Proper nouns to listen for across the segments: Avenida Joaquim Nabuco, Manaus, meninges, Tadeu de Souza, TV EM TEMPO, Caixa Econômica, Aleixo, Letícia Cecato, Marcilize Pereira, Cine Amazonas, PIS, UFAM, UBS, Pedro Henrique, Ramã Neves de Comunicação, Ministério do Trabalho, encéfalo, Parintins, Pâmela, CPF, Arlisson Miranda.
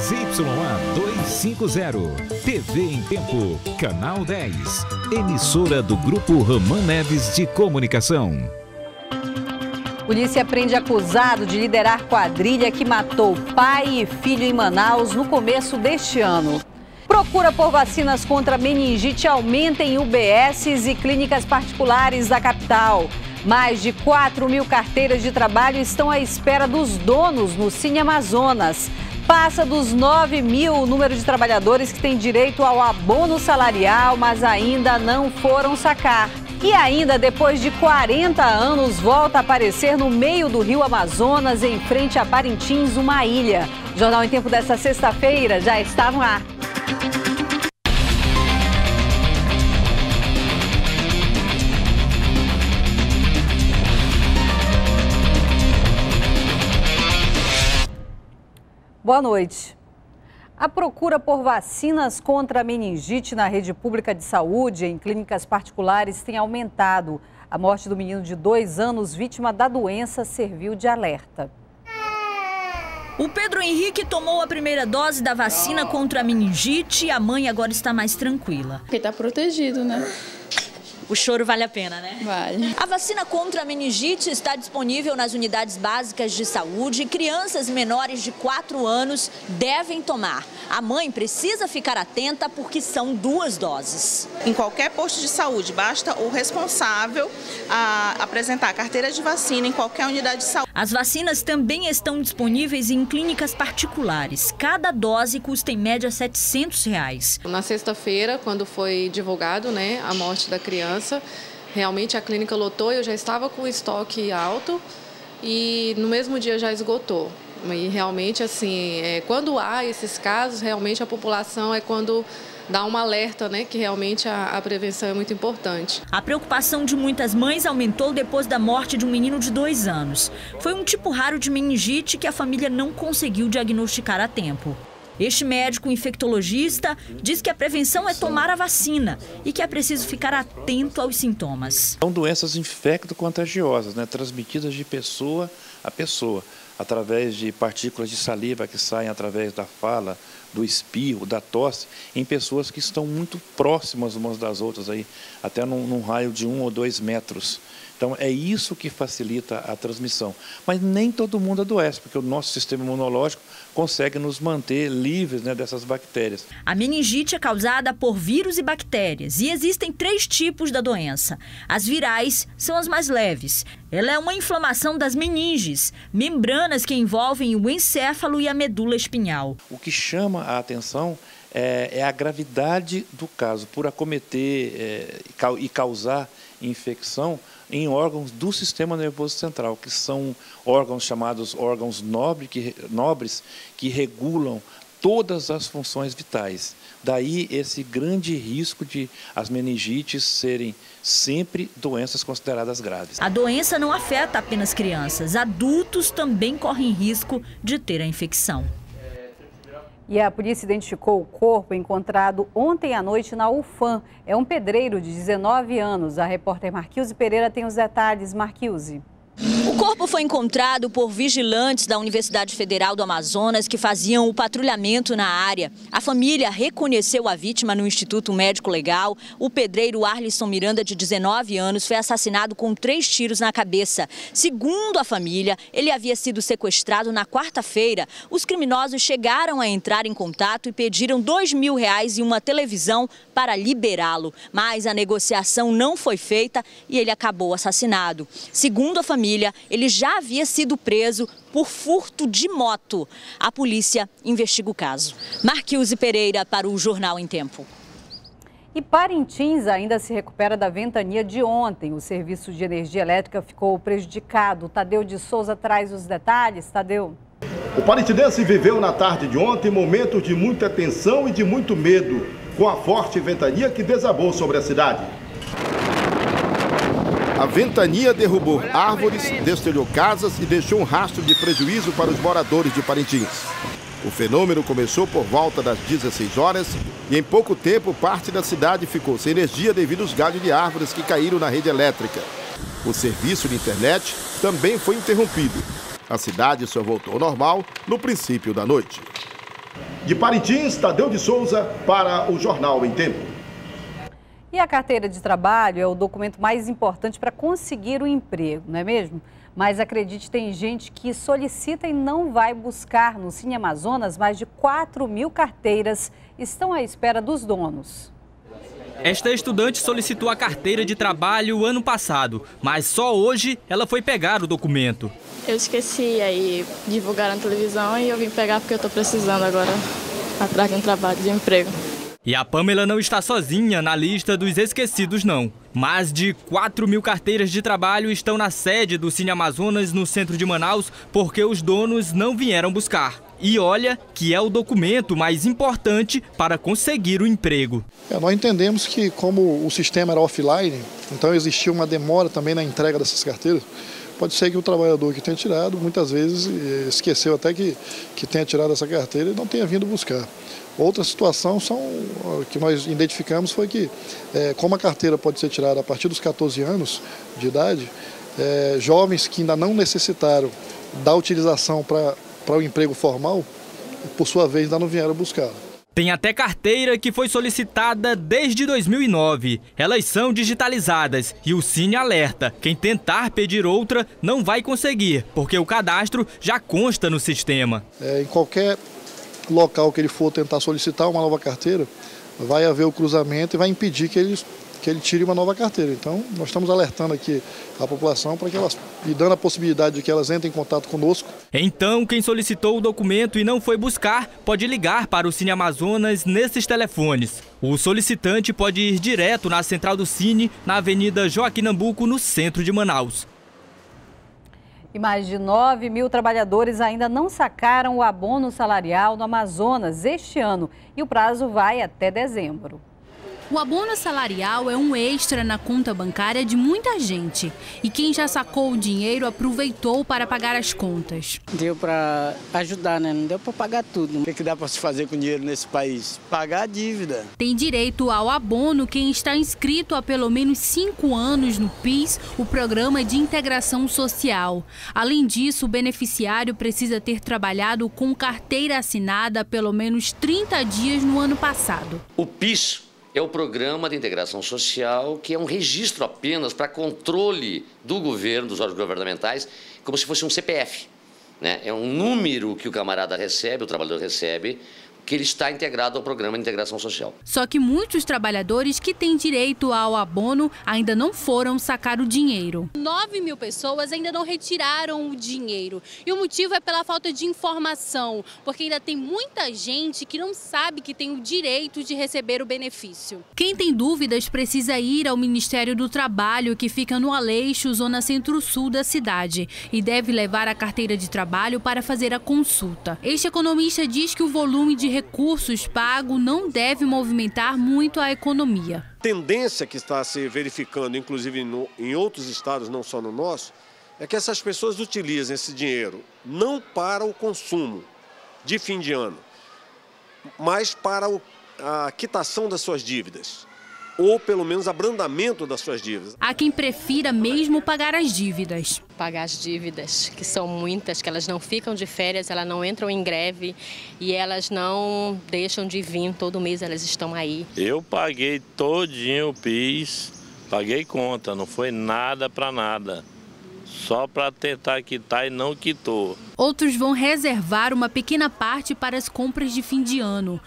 ZYA 250, TV em Tempo, Canal 10, emissora do Grupo Ramã Neves de Comunicação. Polícia prende acusado de liderar quadrilha que matou pai e filho em Manaus no começo deste ano. Procura por vacinas contra meningite aumenta em UBSs e clínicas particulares da capital. Mais de 4.000 carteiras de trabalho estão à espera dos donos no Cine Amazonas. Passa dos 9.000 o número de trabalhadores que têm direito ao abono salarial, mas ainda não foram sacar. E ainda, depois de 40 anos, volta a aparecer no meio do rio Amazonas, em frente a Parintins, uma ilha. O Jornal em Tempo desta sexta-feira já está no ar. Boa noite. A procura por vacinas contra a meningite na rede pública de saúde em clínicas particulares tem aumentado. A morte do menino de 2 anos, vítima da doença, serviu de alerta. O Pedro Henrique tomou a primeira dose da vacina contra a meningite e a mãe agora está mais tranquila. Porque está protegido, né? O choro vale a pena, né? Vale. A vacina contra a meningite está disponível nas unidades básicas de saúde e crianças menores de 4 anos devem tomar. A mãe precisa ficar atenta porque são 2 doses. Em qualquer posto de saúde, basta o responsável apresentar a carteira de vacina em qualquer unidade de saúde. As vacinas também estão disponíveis em clínicas particulares. Cada dose custa em média R$ 700. Na sexta-feira, quando foi divulgado, né, a morte da criança, realmente a clínica lotou, eu já estava com o estoque alto e no mesmo dia já esgotou. E realmente, assim, quando há esses casos, realmente a população é quando dá um alerta, né, que realmente a prevenção é muito importante. A preocupação de muitas mães aumentou depois da morte de um menino de 2 anos. Foi um tipo raro de meningite que a família não conseguiu diagnosticar a tempo. Este médico infectologista diz que a prevenção é tomar a vacina e que é preciso ficar atento aos sintomas. São doenças infecto-contagiosas, né, transmitidas de pessoa a pessoa, através de partículas de saliva que saem através da fala, do espirro, da tosse, em pessoas que estão muito próximas umas das outras, aí, até num raio de 1 ou 2 metros. Então, é isso que facilita a transmissão. Mas nem todo mundo adoece, porque o nosso sistema imunológico consegue nos manter livres, né, dessas bactérias. A meningite é causada por vírus e bactérias, e existem 3 tipos da doença. As virais são as mais leves. Ela é uma inflamação das meninges, membranas que envolvem o encéfalo e a medula espinhal. O que chama a atenção é a gravidade do caso, por acometer e causar infecção em órgãos do sistema nervoso central, que são órgãos chamados órgãos nobres, que regulam todas as funções vitais. Daí esse grande risco de as meningites serem sempre doenças consideradas graves. A doença não afeta apenas crianças, adultos também correm risco de ter a infecção. E a polícia identificou o corpo encontrado ontem à noite na UFAM. É um pedreiro de 19 anos. A repórter Marcilize Pereira tem os detalhes. Marcilize. O corpo foi encontrado por vigilantes da Universidade Federal do Amazonas que faziam o patrulhamento na área. A família reconheceu a vítima no Instituto Médico Legal. O pedreiro Arlisson Miranda, de 19 anos, foi assassinado com 3 tiros na cabeça. Segundo a família, ele havia sido sequestrado na quarta-feira. Os criminosos chegaram a entrar em contato e pediram R$ 2.000 e uma televisão para liberá-lo. Mas a negociação não foi feita e ele acabou assassinado. Segundo a família, ele já havia sido preso por furto de moto. A polícia investiga o caso. Marcilize Pereira para o Jornal em Tempo. E Parintins ainda se recupera da ventania de ontem. O serviço de energia elétrica ficou prejudicado. Tadeu de Souza traz os detalhes. Tadeu. O parintinense viveu na tarde de ontem momentos de muita tensão e de muito medo, com a forte ventania que desabou sobre a cidade. A ventania derrubou árvores, destelhou casas e deixou um rastro de prejuízo para os moradores de Parintins. O fenômeno começou por volta das 16 horas e em pouco tempo parte da cidade ficou sem energia devido aos galhos de árvores que caíram na rede elétrica. O serviço de internet também foi interrompido. A cidade só voltou ao normal no princípio da noite. De Parintins, Tadeu de Souza para o Jornal em Tempo. E a carteira de trabalho é o documento mais importante para conseguir o emprego, não é mesmo? Mas acredite, tem gente que solicita e não vai buscar. No Cine Amazonas, mais de 4 mil carteiras estão à espera dos donos. Esta estudante solicitou a carteira de trabalho ano passado, mas só hoje ela foi pegar o documento. Eu esqueci, aí divulgaram na televisão e eu vim pegar porque eu estou precisando agora, atrás de um trabalho, de emprego. E a Pâmela não está sozinha na lista dos esquecidos, não. Mais de 4 mil carteiras de trabalho estão na sede do Cine Amazonas, no centro de Manaus, porque os donos não vieram buscar. E olha que é o documento mais importante para conseguir o emprego. Nós entendemos que, como o sistema era offline, então existia uma demora também na entrega dessas carteiras. Pode ser que o trabalhador que tenha tirado, muitas vezes esqueceu até que tenha tirado essa carteira e não tenha vindo buscar. Outra situação que nós identificamos foi que, como a carteira pode ser tirada a partir dos 14 anos de idade, jovens que ainda não necessitaram da utilização para o emprego formal, por sua vez, ainda não vieram buscá-la. Tem até carteira que foi solicitada desde 2009. Elas são digitalizadas e o Cine alerta: quem tentar pedir outra não vai conseguir, porque o cadastro já consta no sistema. Em qualquer local que ele for tentar solicitar uma nova carteira, vai haver o cruzamento e vai impedir que ele tire uma nova carteira. Então, nós estamos alertando aqui a população para que elas, e dando a possibilidade de que elas entrem em contato conosco. Então, quem solicitou o documento e não foi buscar, pode ligar para o Cine Amazonas nesses telefones. O solicitante pode ir direto na central do Cine, na Avenida Joaquim Nabuco, no centro de Manaus. E mais de 9 mil trabalhadores ainda não sacaram o abono salarial no Amazonas este ano, e o prazo vai até dezembro. O abono salarial é um extra na conta bancária de muita gente. E quem já sacou o dinheiro aproveitou para pagar as contas. Deu para ajudar, né? Não deu para pagar tudo. O que dá para se fazer com dinheiro nesse país? Pagar a dívida. Tem direito ao abono quem está inscrito há pelo menos 5 anos no PIS, o Programa de Integração Social. Além disso, o beneficiário precisa ter trabalhado com carteira assinada há pelo menos 30 dias no ano passado. O PIS é o Programa de Integração Social, que é um registro apenas para controle do governo, dos órgãos governamentais, como se fosse um CPF, né? É um número que o camarada recebe, o trabalhador recebe, que ele está integrado ao Programa de Integração Social. Só que muitos trabalhadores que têm direito ao abono ainda não foram sacar o dinheiro. 9 mil pessoas ainda não retiraram o dinheiro. E o motivo é pela falta de informação, porque ainda tem muita gente que não sabe que tem o direito de receber o benefício. Quem tem dúvidas precisa ir ao Ministério do Trabalho, que fica no Aleixo, zona centro-sul da cidade, e deve levar a carteira de trabalho para fazer a consulta. Este economista diz que o volume de recursos pagos não deve movimentar muito a economia. A tendência que está se verificando, inclusive em outros estados, não só no nosso, é que essas pessoas utilizem esse dinheiro não para o consumo de fim de ano, mas para a quitação das suas dívidas, ou pelo menos abrandamento das suas dívidas. Há quem prefira mesmo pagar as dívidas. Pagar as dívidas, que são muitas, que elas não ficam de férias, elas não entram em greve e elas não deixam de vir, todo mês elas estão aí. Eu paguei todinho o PIS, paguei conta, não foi nada para nada. Só para tentar quitar e não quitou. Outros vão reservar uma pequena parte para as compras de fim de ano.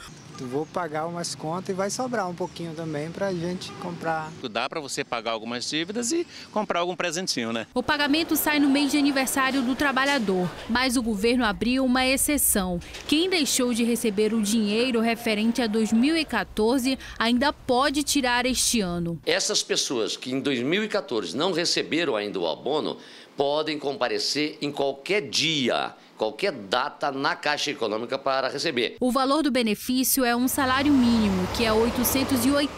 Vou pagar umas contas e vai sobrar um pouquinho também para a gente comprar. Dá para você pagar algumas dívidas e comprar algum presentinho, né? O pagamento sai no mês de aniversário do trabalhador, mas o governo abriu uma exceção. Quem deixou de receber o dinheiro referente a 2014 ainda pode tirar este ano. Essas pessoas que em 2014 não receberam ainda o abono podem comparecer em qualquer dia, qualquer data na Caixa Econômica para receber. O valor do benefício é um salário mínimo, que é R$ 880.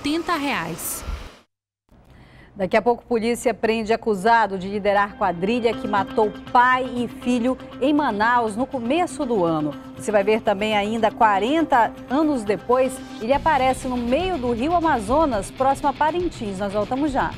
Daqui a pouco, polícia prende acusado de liderar quadrilha que matou pai e filho em Manaus no começo do ano. Você vai ver também ainda, 40 anos depois, ele aparece no meio do rio Amazonas, próximo a Parintins. Nós voltamos já.